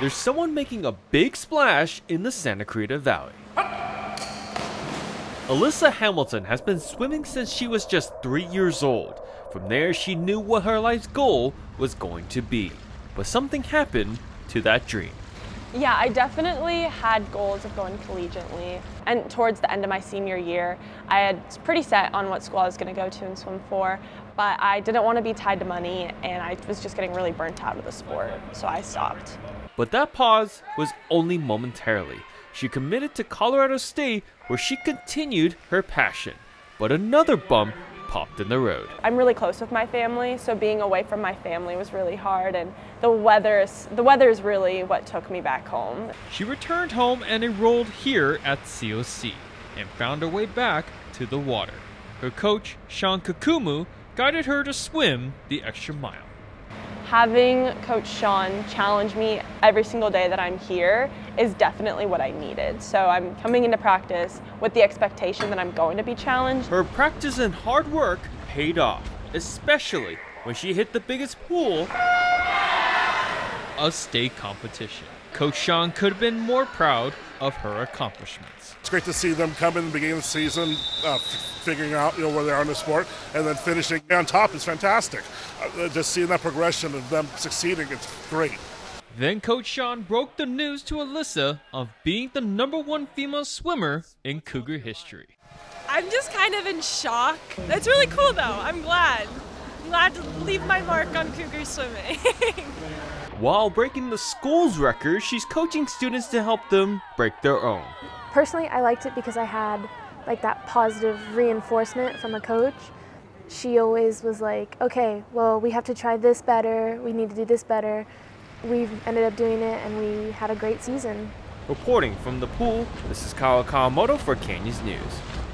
there's someone making a big splash in the Santa Clarita Valley. Alyssa Hamilton has been swimming since she was just 3 years old. From there, she knew what her life's goal was going to be. But something happened to that dream. Yeah, I definitely had goals of going collegiately. And towards the end of my senior year, I had pretty set on what school I was going to go to and swim for. But I didn't want to be tied to money, and I was just getting really burnt out of the sport, so I stopped. But that pause was only momentarily. She committed to Colorado State, where she continued her passion. But another bump popped in the road. I'm really close with my family, so being away from my family was really hard, and the weather is really what took me back home. She returned home and enrolled here at COC and found her way back to the water. Her coach, Shaun Kakuumu, guided her to swim the extra mile. Having Coach Shaun challenge me every single day that I'm here is definitely what I needed. So I'm coming into practice with the expectation that I'm going to be challenged. Her practice and hard work paid off, especially when she hit the biggest pool, a state competition. Coach Shaun could have been more proud of her accomplishments. It's great to see them come in the beginning of the season, figuring out where they are in the sport, and then finishing on top is fantastic. Just seeing that progression of them succeeding, it's great. Then Coach Shaun broke the news to Alyssa of being the #1 female swimmer in Cougar history. I'm just kind of in shock. That's really cool though, I'm glad. I'm glad to leave my mark on Cougar swimming. While breaking the school's record, she's coaching students to help them break their own. Personally, I liked it because I had that positive reinforcement from a coach. She always was like, okay, well, we have to try this better, we need to do this better. We've ended up doing it and we had a great season. Reporting from the pool, this is Kyle Kawamoto for Canyons News.